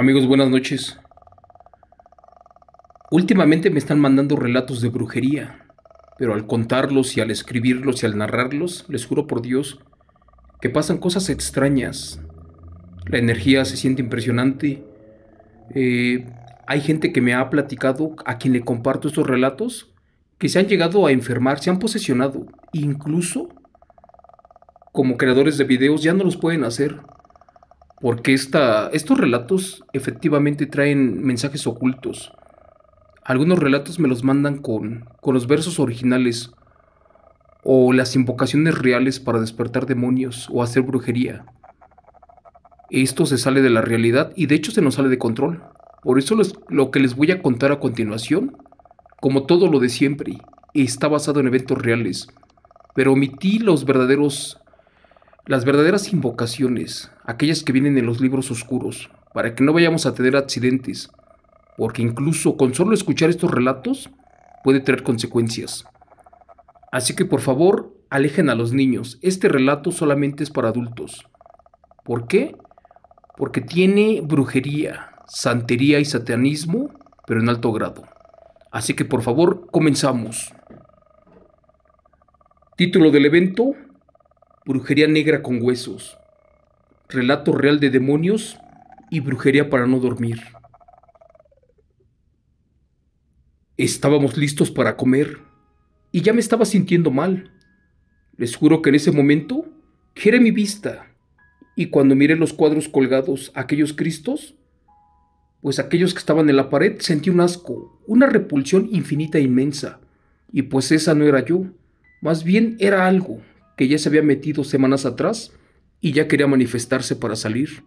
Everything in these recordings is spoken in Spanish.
Amigos, buenas noches. Últimamente me están mandando relatos de brujería, pero al contarlos y al escribirlos y al narrarlos, les juro por Dios que pasan cosas extrañas. La energía se siente impresionante. Hay gente que me ha platicado, a quien le comparto estos relatos, que se han llegado a enfermar, se han posesionado. Incluso, como creadores de videos, ya no los pueden hacer. Porque estos relatos efectivamente traen mensajes ocultos. Algunos relatos me los mandan con los versos originales o las invocaciones reales para despertar demonios o hacer brujería. Esto se sale de la realidad y de hecho se nos sale de control. Por eso lo que les voy a contar a continuación, como todo lo de siempre, está basado en eventos reales, pero omití las verdaderas invocaciones, aquellas que vienen en los libros oscuros, para que no vayamos a tener accidentes, porque incluso con solo escuchar estos relatos puede traer consecuencias. Así que por favor, alejen a los niños. Este relato solamente es para adultos. ¿Por qué? Porque tiene brujería, santería y satanismo, pero en alto grado. Así que por favor, comenzamos. Título del evento: Brujería negra con huesos. Relato real de demonios y brujería para no dormir. Estábamos listos para comer y ya me estaba sintiendo mal. Les juro que en ese momento giré mi vista y cuando miré los cuadros colgados, aquellos cristos, pues aquellos que estaban en la pared, sentí un asco, una repulsión infinita e inmensa. Y pues esa no era yo, más bien era algo que ya se había metido semanas atrás y ya quería manifestarse para salir.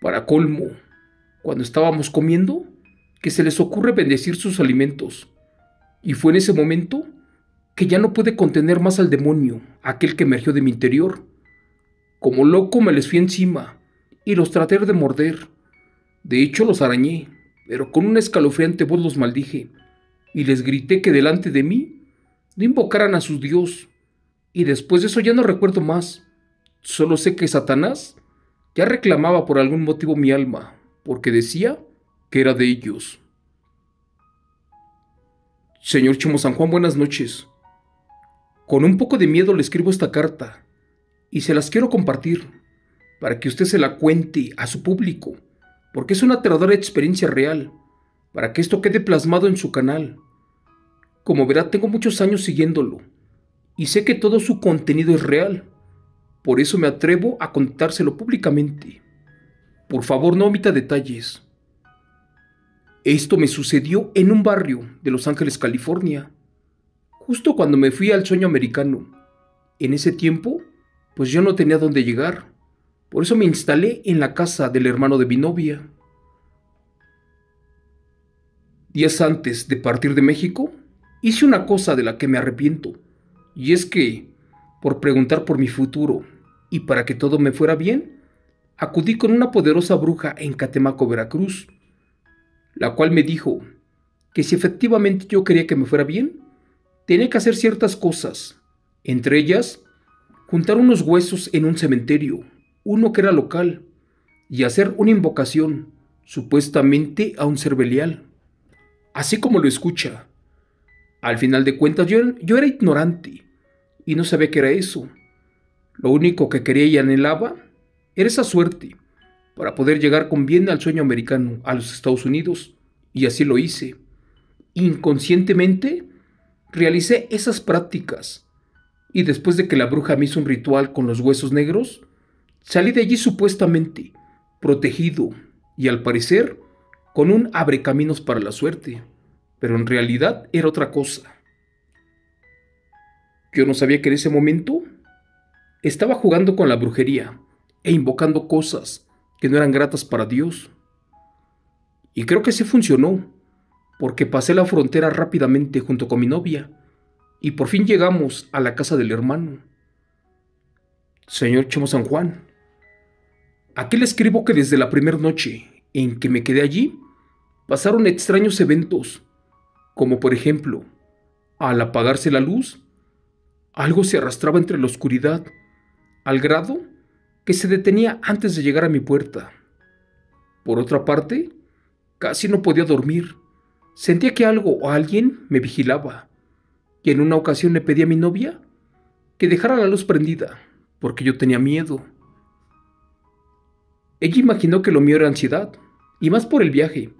Para colmo, cuando estábamos comiendo, que se les ocurre bendecir sus alimentos. Y fue en ese momento que ya no pude contener más al demonio, aquel que emergió de mi interior. Como loco me les fui encima y los traté de morder. De hecho los arañé, pero con una escalofriante voz los maldije y les grité que delante de mí no invocaran a su Dios. Y después de eso ya no recuerdo más. Solo sé que Satanás ya reclamaba por algún motivo mi alma, porque decía que era de ellos. Señor Chemo San Juan, buenas noches. Con un poco de miedo le escribo esta carta y se las quiero compartir para que usted se la cuente a su público, porque es una aterradora experiencia real, para que esto quede plasmado en su canal. Como verá, tengo muchos años siguiéndolo y sé que todo su contenido es real, por eso me atrevo a contárselo públicamente. Por favor, no omita detalles. Esto me sucedió en un barrio de Los Ángeles, California, justo cuando me fui al sueño americano. En ese tiempo, pues yo no tenía dónde llegar, por eso me instalé en la casa del hermano de mi novia. Días antes de partir de México, hice una cosa de la que me arrepiento, y es que, por preguntar por mi futuro y para que todo me fuera bien, acudí con una poderosa bruja en Catemaco, Veracruz, la cual me dijo que si efectivamente yo quería que me fuera bien, tenía que hacer ciertas cosas, entre ellas, juntar unos huesos en un cementerio, uno que era local, y hacer una invocación, supuestamente a un ser Belial. Así como lo escucha. Al final de cuentas yo era ignorante, y no sabía qué era eso. Lo único que quería y anhelaba era esa suerte, para poder llegar con bien al sueño americano, a los Estados Unidos, y así lo hice. Inconscientemente, realicé esas prácticas, y después de que la bruja me hizo un ritual con los huesos negros, salí de allí supuestamente protegido, y al parecer, con un abrecaminos para la suerte, pero en realidad era otra cosa. Yo no sabía que en ese momento estaba jugando con la brujería, e invocando cosas que no eran gratas para Dios. Y creo que sí funcionó, porque pasé la frontera rápidamente junto con mi novia, y por fin llegamos a la casa del hermano. Señor Chemo San Juan, aquí le escribo que desde la primera noche en que me quedé allí, pasaron extraños eventos, como por ejemplo, al apagarse la luz, algo se arrastraba entre la oscuridad, al grado que se detenía antes de llegar a mi puerta. Por otra parte, casi no podía dormir. Sentía que algo o alguien me vigilaba. Y en una ocasión le pedí a mi novia que dejara la luz prendida, porque yo tenía miedo. Ella imaginó que lo mío era ansiedad, y más por el viaje,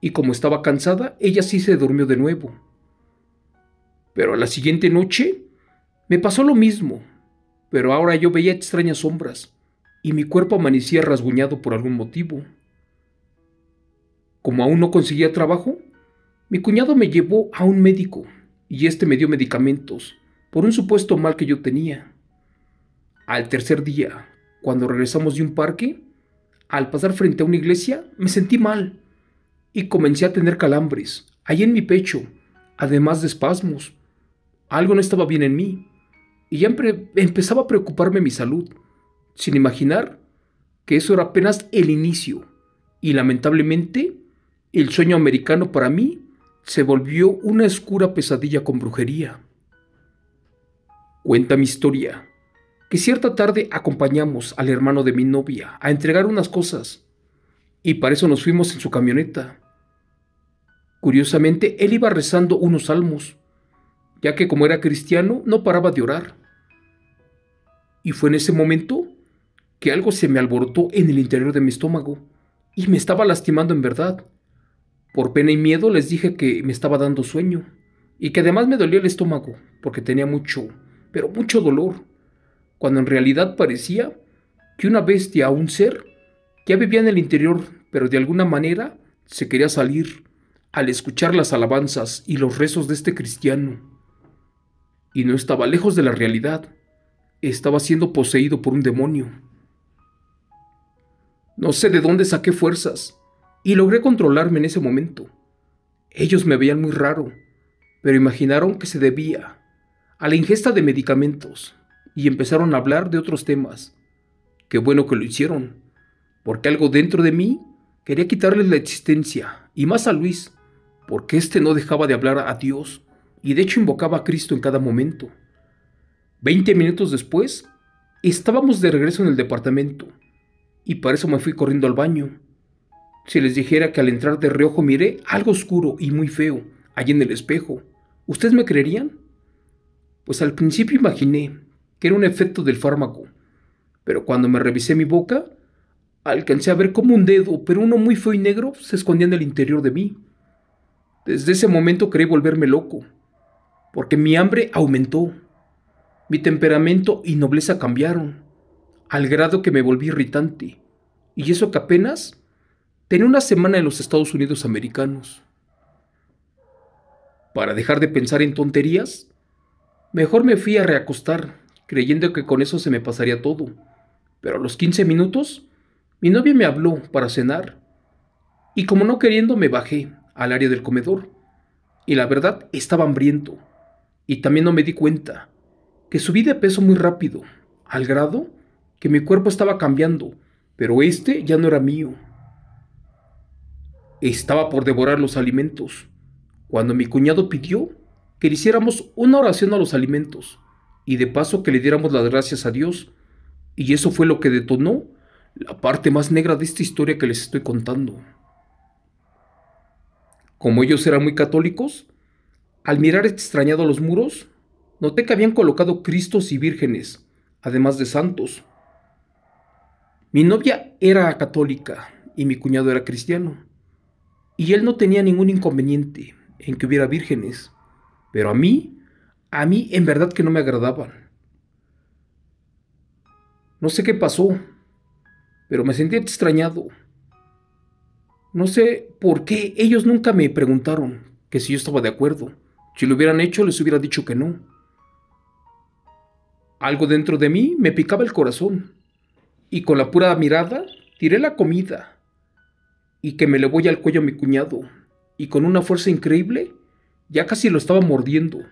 y como estaba cansada, ella sí se durmió de nuevo. Pero a la siguiente noche, me pasó lo mismo, pero ahora yo veía extrañas sombras, y mi cuerpo amanecía rasguñado por algún motivo. Como aún no conseguía trabajo, mi cuñado me llevó a un médico, y este me dio medicamentos, por un supuesto mal que yo tenía. Al tercer día, cuando regresamos de un parque, al pasar frente a una iglesia, me sentí mal, y comencé a tener calambres, ahí en mi pecho, además de espasmos. Algo no estaba bien en mí, y ya empezaba a preocuparme mi salud, sin imaginar que eso era apenas el inicio, y lamentablemente, el sueño americano para mí se volvió una oscura pesadilla con brujería. Cuenta mi historia, que cierta tarde acompañamos al hermano de mi novia a entregar unas cosas, y para eso nos fuimos en su camioneta. Curiosamente, él iba rezando unos salmos, ya que como era cristiano, no paraba de orar. Y fue en ese momento que algo se me alborotó en el interior de mi estómago, y me estaba lastimando en verdad. Por pena y miedo les dije que me estaba dando sueño, y que además me dolía el estómago, porque tenía mucho, pero mucho dolor, cuando en realidad parecía que una bestia o un ser ya vivía en el interior, pero de alguna manera se quería salir al escuchar las alabanzas y los rezos de este cristiano. Y no estaba lejos de la realidad, estaba siendo poseído por un demonio. No sé de dónde saqué fuerzas, y logré controlarme en ese momento. Ellos me veían muy raro, pero imaginaron que se debía a la ingesta de medicamentos, y empezaron a hablar de otros temas. Qué bueno que lo hicieron, porque algo dentro de mí quería quitarles la existencia, y más a Luis, porque este no dejaba de hablar a Dios, y de hecho invocaba a Cristo en cada momento. 20 minutos después, estábamos de regreso en el departamento, y para eso me fui corriendo al baño. Si les dijera que al entrar de reojo miré algo oscuro y muy feo allí en el espejo, ¿ustedes me creerían? Pues al principio imaginé que era un efecto del fármaco, pero cuando me revisé mi boca, alcancé a ver como un dedo, pero uno muy feo y negro, se escondía en el interior de mí. Desde ese momento creí volverme loco, porque mi hambre aumentó, mi temperamento y nobleza cambiaron, al grado que me volví irritante, y eso que apenas tenía una semana en los Estados Unidos americanos. Para dejar de pensar en tonterías, mejor me fui a reacostar, creyendo que con eso se me pasaría todo. Pero a los 15 minutos, mi novia me habló para cenar, y como no queriendo me bajé al área del comedor, y la verdad estaba hambriento, y también no me di cuenta que subí de peso muy rápido, al grado que mi cuerpo estaba cambiando, pero este ya no era mío. Estaba por devorar los alimentos, cuando mi cuñado pidió que le hiciéramos una oración a los alimentos, y de paso que le diéramos las gracias a Dios, y eso fue lo que detonó la parte más negra de esta historia que les estoy contando. Como ellos eran muy católicos, al mirar extrañado los muros, noté que habían colocado cristos y vírgenes, además de santos. Mi novia era católica, y mi cuñado era cristiano, y él no tenía ningún inconveniente en que hubiera vírgenes, pero a mí en verdad que no me agradaban. No sé qué pasó, pero me sentí extrañado. No sé por qué ellos nunca me preguntaron que si yo estaba de acuerdo. Si lo hubieran hecho, les hubiera dicho que no. Algo dentro de mí me picaba el corazón, y con la pura mirada tiré la comida, y que me le voy al cuello a mi cuñado, y con una fuerza increíble, ya casi lo estaba mordiendo.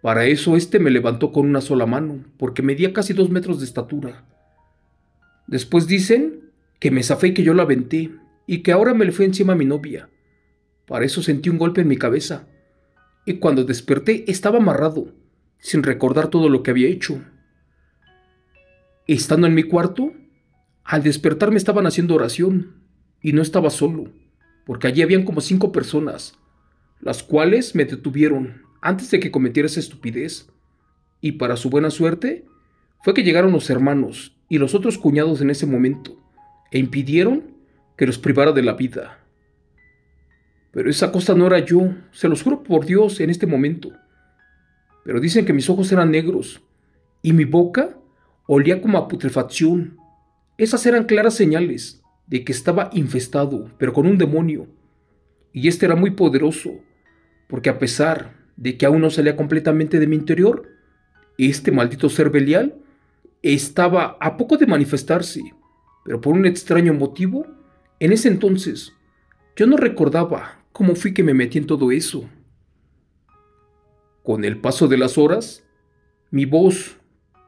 Para eso este me levantó con una sola mano, porque medía casi 2 metros de estatura. Después dicen que me zafé y que yo la aventé, y que ahora me le fui encima a mi novia. Para eso sentí un golpe en mi cabeza, y cuando desperté estaba amarrado, sin recordar todo lo que había hecho. Estando en mi cuarto, al despertar me estaban haciendo oración, Y no estaba solo, porque allí habían como 5 personas, las cuales me detuvieron antes de que cometiera esa estupidez. Y para su buena suerte, fue que llegaron los hermanos y los otros cuñados en ese momento, e impidieron que los privara de la vida. Pero esa cosa no era yo, se los juro por Dios en este momento. Pero dicen que mis ojos eran negros, y mi boca olía como a putrefacción. Esas eran claras señales de que estaba infestado, pero con un demonio. Y este era muy poderoso, porque a pesar de que aún no salía completamente de mi interior, este maldito ser Belial estaba a poco de manifestarse, pero por un extraño motivo, en ese entonces, yo no recordaba cómo fui que me metí en todo eso. Con el paso de las horas, mi voz,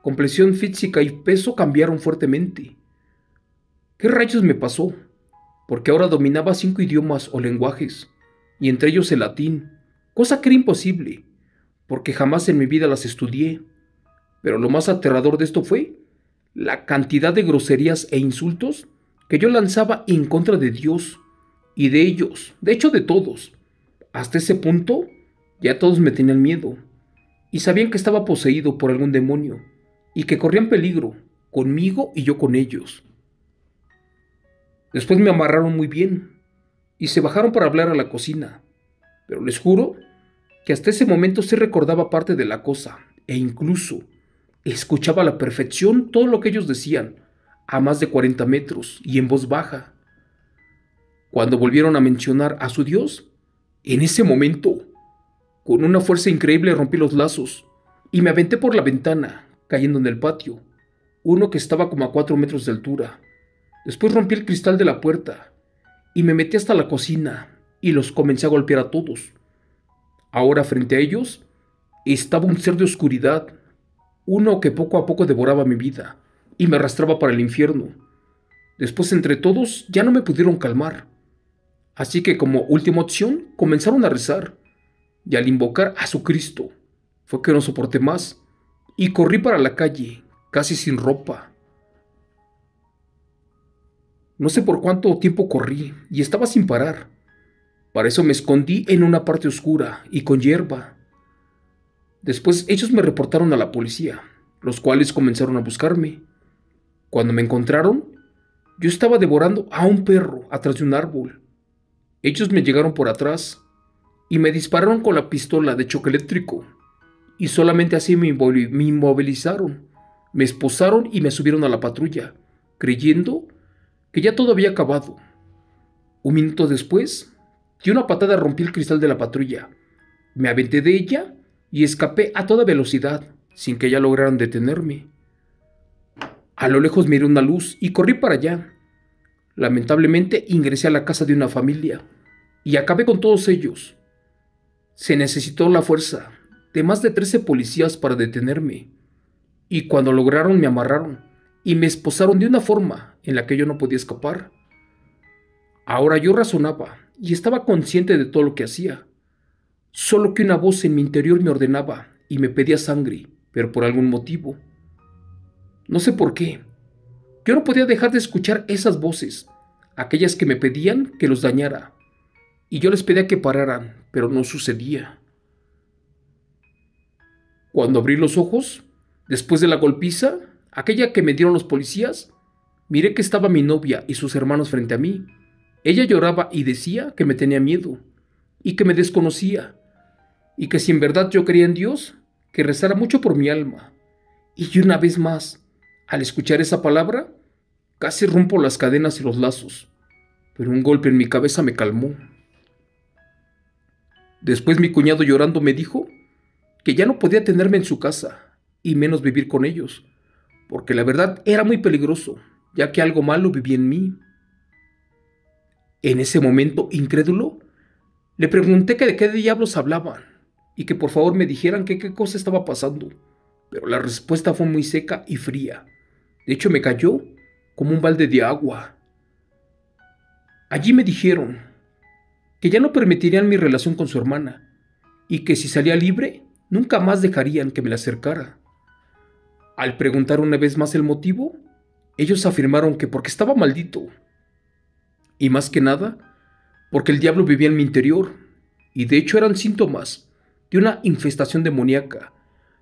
complexión física y peso cambiaron fuertemente. ¿Qué rayos me pasó? Porque ahora dominaba 5 idiomas o lenguajes, y entre ellos el latín, cosa que era imposible, porque jamás en mi vida las estudié. Pero lo más aterrador de esto fue la cantidad de groserías e insultos que yo lanzaba en contra de Dios y de ellos, de hecho de todos. Hasta ese punto, ya todos me tenían miedo, y sabían que estaba poseído por algún demonio, y que corrían peligro, conmigo y yo con ellos. Después me amarraron muy bien, y se bajaron para hablar a la cocina, pero les juro que hasta ese momento se recordaba parte de la cosa, e incluso escuchaba a la perfección todo lo que ellos decían, a más de 40 metros, y en voz baja. Cuando volvieron a mencionar a su Dios, en ese momento, con una fuerza increíble rompí los lazos y me aventé por la ventana, cayendo en el patio, uno que estaba como a 4 metros de altura. Después rompí el cristal de la puerta y me metí hasta la cocina y los comencé a golpear a todos. Ahora frente a ellos estaba un ser de oscuridad, uno que poco a poco devoraba mi vida y me arrastraba para el infierno. Después entre todos ya no me pudieron calmar. Así que como última opción comenzaron a rezar, y al invocar a su Cristo, fue que no soporté más, y corrí para la calle, casi sin ropa. No sé por cuánto tiempo corrí, y estaba sin parar. Para eso me escondí en una parte oscura, y con hierba. Después ellos me reportaron a la policía, los cuales comenzaron a buscarme. Cuando me encontraron, yo estaba devorando a un perro atrás de un árbol. Ellos me llegaron por atrás y me dispararon con la pistola de choque eléctrico, y solamente así me inmovilizaron, me esposaron y me subieron a la patrulla, creyendo que ya todo había acabado. Un minuto después, di una patada, rompí el cristal de la patrulla, me aventé de ella y escapé a toda velocidad, sin que ya lograran detenerme. A lo lejos miré una luz y corrí para allá. Lamentablemente ingresé a la casa de una familia y acabé con todos ellos. Se necesitó la fuerza de más de 13 policías para detenerme, y cuando lograron me amarraron y me esposaron de una forma en la que yo no podía escapar. Ahora yo razonaba y estaba consciente de todo lo que hacía, solo que una voz en mi interior me ordenaba y me pedía sangre, pero por algún motivo. No sé por qué, yo no podía dejar de escuchar esas voces, aquellas que me pedían que los dañara, y yo les pedía que pararan, pero no sucedía. Cuando abrí los ojos, después de la golpiza, aquella que me dieron los policías, miré que estaba mi novia y sus hermanos frente a mí. Ella lloraba y decía que me tenía miedo, y que me desconocía, y que si en verdad yo creía en Dios, que rezara mucho por mi alma. Y una vez más, al escuchar esa palabra, casi rompo las cadenas y los lazos, pero un golpe en mi cabeza me calmó. Después mi cuñado llorando me dijo que ya no podía tenerme en su casa, y menos vivir con ellos, porque la verdad era muy peligroso, ya que algo malo vivía en mí. En ese momento, incrédulo, le pregunté que de qué diablos hablaban, y que por favor me dijeran qué cosa estaba pasando, pero la respuesta fue muy seca y fría. De hecho me cayó como un balde de agua. Allí me dijeron que ya no permitirían mi relación con su hermana, y que si salía libre, nunca más dejarían que me la acercara. Al preguntar una vez más el motivo, ellos afirmaron que porque estaba maldito, y más que nada porque el diablo vivía en mi interior, y de hecho eran síntomas de una infestación demoníaca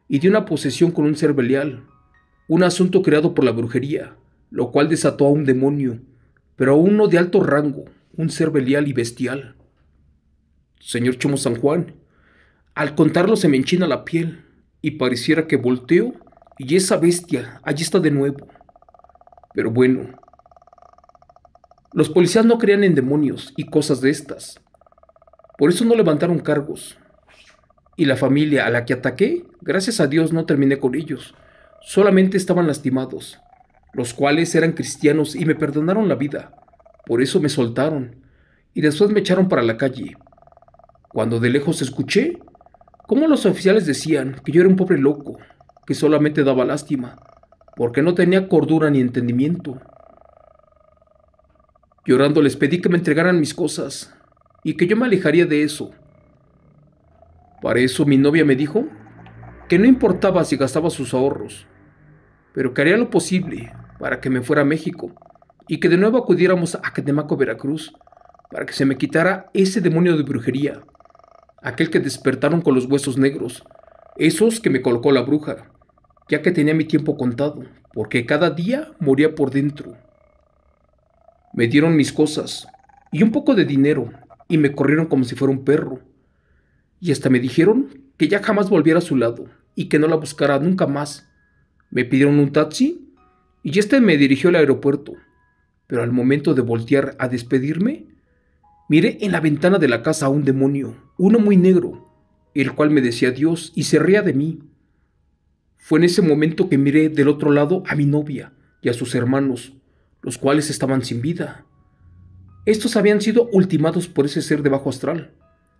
y de una posesión con un ser belial, un asunto creado por la brujería, lo cual desató a un demonio, pero a uno de alto rango, un ser belial y bestial. Señor Chemo San Juan, al contarlo se me enchina la piel y pareciera que volteo y esa bestia allí está de nuevo. Pero bueno, los policías no creían en demonios y cosas de estas, por eso no levantaron cargos. Y la familia a la que ataqué, gracias a Dios no terminé con ellos, solamente estaban lastimados, los cuales eran cristianos y me perdonaron la vida, por eso me soltaron y después me echaron para la calle. Cuando de lejos escuché cómo los oficiales decían que yo era un pobre loco, que solamente daba lástima, porque no tenía cordura ni entendimiento. Llorando les pedí que me entregaran mis cosas y que yo me alejaría de eso. Para eso mi novia me dijo que no importaba si gastaba sus ahorros, pero que haría lo posible para que me fuera a México y que de nuevo acudiéramos a Catemaco, Veracruz, para que se me quitara ese demonio de brujería. Aquel que despertaron con los huesos negros, esos que me colocó la bruja, ya que tenía mi tiempo contado, porque cada día moría por dentro. Me dieron mis cosas y un poco de dinero, y me corrieron como si fuera un perro, y hasta me dijeron que ya jamás volviera a su lado, y que no la buscara nunca más. Me pidieron un taxi, y este me dirigió al aeropuerto, pero al momento de voltear a despedirme, miré en la ventana de la casa a un demonio, uno muy negro, el cual me decía Dios y se reía de mí. Fue en ese momento que miré del otro lado a mi novia y a sus hermanos, los cuales estaban sin vida. Estos habían sido ultimados por ese ser de bajo astral,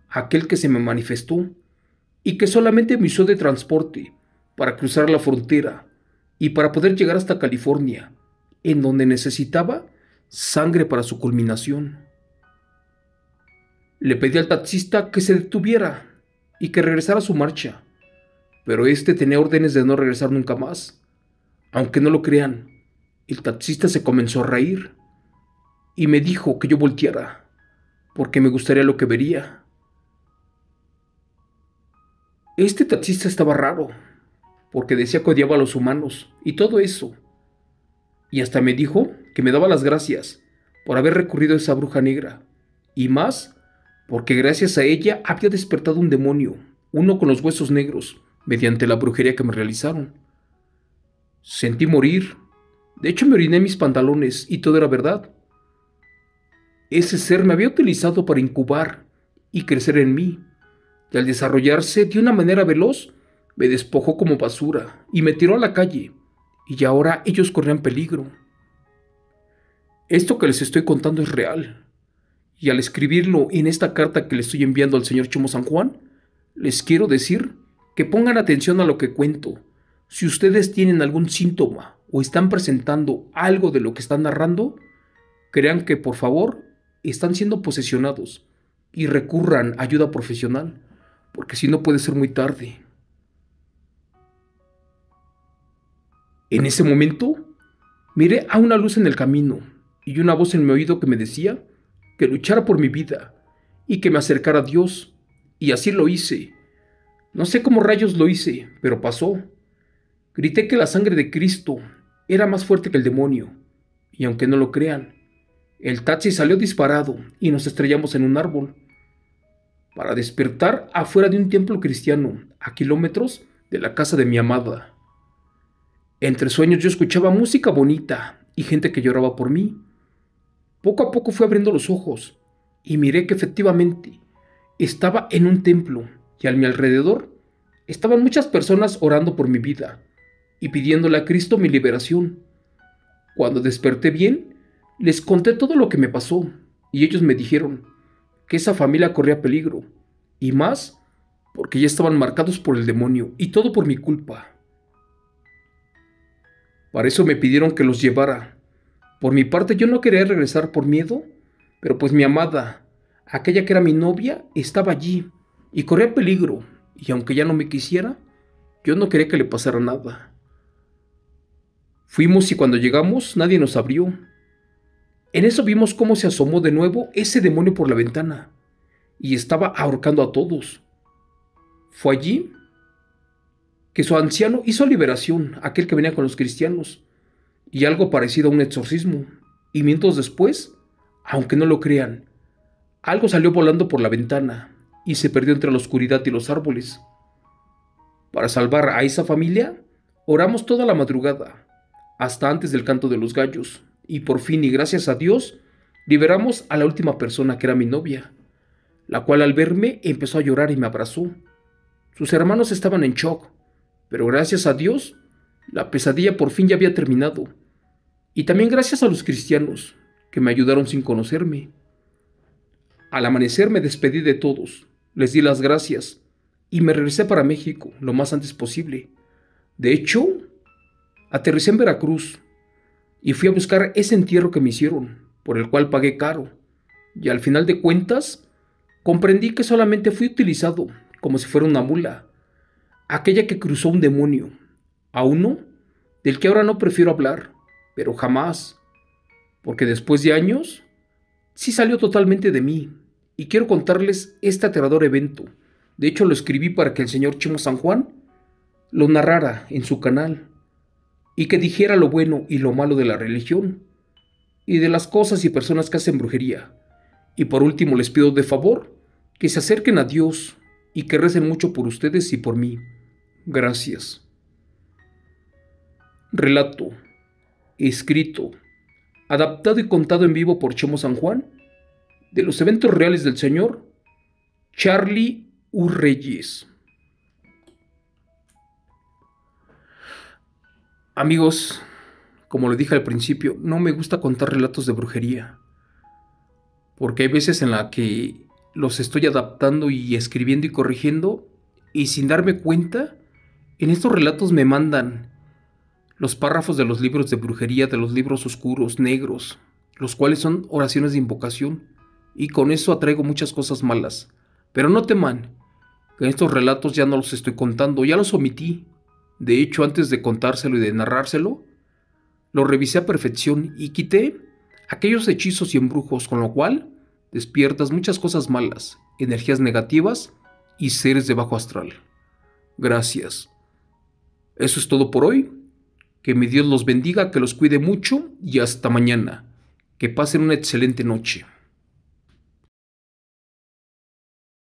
aquel que se me manifestó y que solamente me usó de transporte para cruzar la frontera y para poder llegar hasta California, en donde necesitaba sangre para su culminación. Le pedí al taxista que se detuviera y que regresara a su marcha, pero este tenía órdenes de no regresar nunca más. Aunque no lo crean, el taxista se comenzó a reír y me dijo que yo volteara, porque me gustaría lo que vería. Este taxista estaba raro, porque decía que odiaba a los humanos y todo eso, y hasta me dijo que me daba las gracias por haber recurrido a esa bruja negra, y más porque gracias a ella había despertado un demonio, uno con los huesos negros, mediante la brujería que me realizaron. Sentí morir, de hecho me oriné en mis pantalones y todo era verdad. Ese ser me había utilizado para incubar y crecer en mí, y al desarrollarse de una manera veloz, me despojó como basura y me tiró a la calle, y ahora ellos corrían peligro. Esto que les estoy contando es real. Y al escribirlo en esta carta que le estoy enviando al señor Chemo San Juan, les quiero decir que pongan atención a lo que cuento. Si ustedes tienen algún síntoma o están presentando algo de lo que están narrando, crean que por favor están siendo posesionados y recurran a ayuda profesional, porque si no puede ser muy tarde. En ese momento, miré a una luz en el camino y una voz en mi oído que me decía que luchara por mi vida y que me acercara a Dios, y así lo hice. No sé cómo rayos lo hice, pero pasó. Grité que la sangre de Cristo era más fuerte que el demonio, y aunque no lo crean, el taxi salió disparado y nos estrellamos en un árbol, para despertar afuera de un templo cristiano, a kilómetros de la casa de mi amada. Entre sueños yo escuchaba música bonita y gente que lloraba por mí. Poco a poco fui abriendo los ojos y miré que efectivamente estaba en un templo y a mi alrededor estaban muchas personas orando por mi vida y pidiéndole a Cristo mi liberación. Cuando desperté bien, les conté todo lo que me pasó y ellos me dijeron que esa familia corría peligro, y más porque ya estaban marcados por el demonio y todo por mi culpa. Para eso me pidieron que los llevara. Por mi parte yo no quería regresar por miedo, pero pues mi amada, aquella que era mi novia, estaba allí y corría peligro, y aunque ya no me quisiera, yo no quería que le pasara nada. Fuimos y cuando llegamos nadie nos abrió. En eso vimos cómo se asomó de nuevo ese demonio por la ventana y estaba ahorcando a todos. Fue allí que su anciano hizo liberación, aquel que venía con los cristianos, y algo parecido a un exorcismo. Y minutos después, aunque no lo crean, algo salió volando por la ventana y se perdió entre la oscuridad y los árboles. Para salvar a esa familia, oramos toda la madrugada, hasta antes del canto de los gallos. Y por fin, y gracias a Dios, liberamos a la última persona, que era mi novia, la cual al verme empezó a llorar y me abrazó. Sus hermanos estaban en shock, pero gracias a Dios, la pesadilla por fin ya había terminado. Y también gracias a los cristianos, que me ayudaron sin conocerme. Al amanecer me despedí de todos, les di las gracias, y me regresé para México lo más antes posible. De hecho, aterricé en Veracruz, y fui a buscar ese entierro que me hicieron, por el cual pagué caro, y al final de cuentas, comprendí que solamente fui utilizado como si fuera una mula, aquella que cruzó un demonio, a uno del que ahora no prefiero hablar, pero jamás, porque después de años, sí salió totalmente de mí, y quiero contarles este aterrador evento. De hecho, lo escribí para que el señor Chemo San Juan lo narrara en su canal, y que dijera lo bueno y lo malo de la religión, y de las cosas y personas que hacen brujería. Y por último les pido de favor que se acerquen a Dios y que recen mucho por ustedes y por mí. Gracias. Relato, escrito, adaptado y contado en vivo por Chemo San Juan, de los eventos reales del señor Charlie U. Reyes. Amigos, como lo dije al principio, no me gusta contar relatos de brujería, porque hay veces en las que los estoy adaptando y escribiendo y corrigiendo, y sin darme cuenta, en estos relatos me mandan los párrafos de los libros de brujería, de los libros oscuros, negros, los cuales son oraciones de invocación, y con eso atraigo muchas cosas malas. Pero no teman, que estos relatos ya no los estoy contando, ya los omití. De hecho, antes de contárselo y de narrárselo, lo revisé a perfección y quité aquellos hechizos y embrujos, con lo cual despiertas muchas cosas malas, energías negativas y seres de bajo astral. Gracias. Eso es todo por hoy. Que mi Dios los bendiga, que los cuide mucho y hasta mañana. Que pasen una excelente noche.